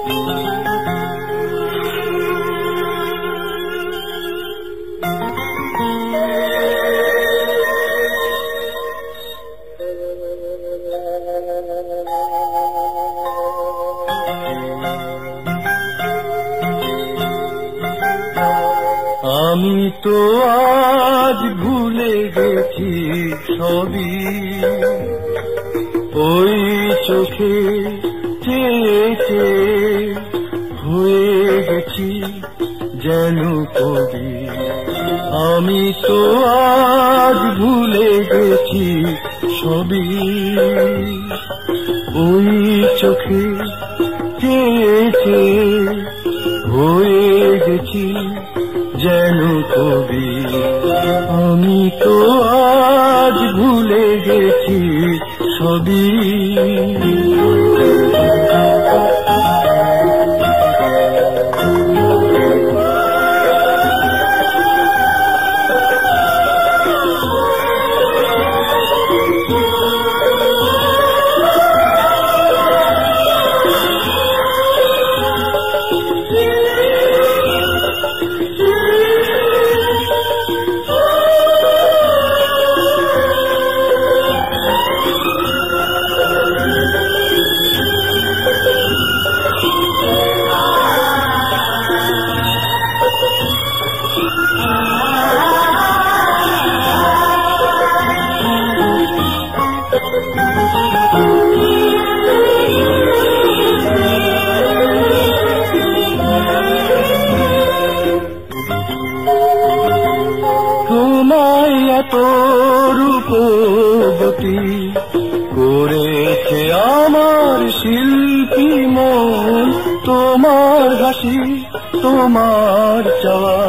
আমি তো আজ ভুলে গেছি ছবি, ওই চোখে চেয়ে হয়ে গেছি যেন কবি। আমি তো আজ ভুলে গেছি ছবি, ওই চোখে চেয়ে হয়ে গেছি যেন কবি। আমি তো আজ ভুলে গেছি ছবি। তোমায় এত রূপবতী করেছে আমার শিল্পী মন, তোমার হাসি তোমার চাওয়া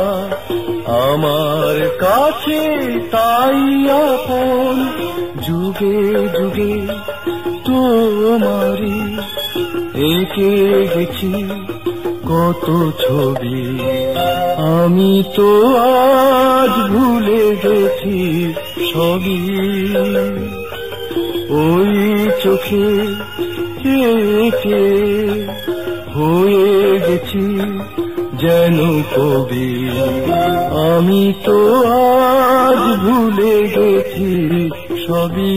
আমার কাছে তাই আপন। যুগে যুগে তোমারি এঁকে গেছি কত ছবি। আমি তো আজ ভুলে গেছি ছবি, ওই চোখে এঁকে হয়ে গেছি যেন কবি। আমি তো আজ ভুলে গেছি ছবি।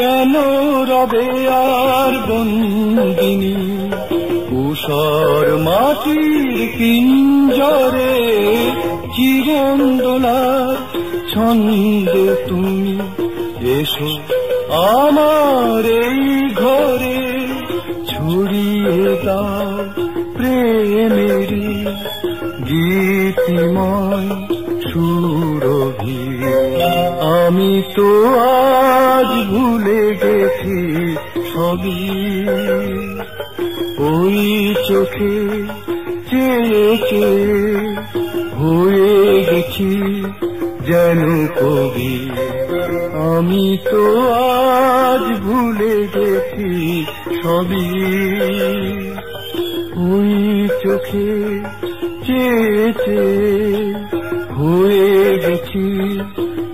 কেন রবে আর বন্দিনী কুশর মাটির পিঞ্জরে, জীবন দোলার ছন্দে তুমি এসো আমার এই ঘরে। ছড়িয়ে দাও প্রেমেরই গীতিময় সুরভি। আমি তো আজ ভুলে গেছি ছবি, ওই চোখে চেয়ে হয়ে গেছি যেন কবি। আমি তো আজ ভুলে গেছি ছবি, ওই চোখে চেয়ে হয়ে গেছি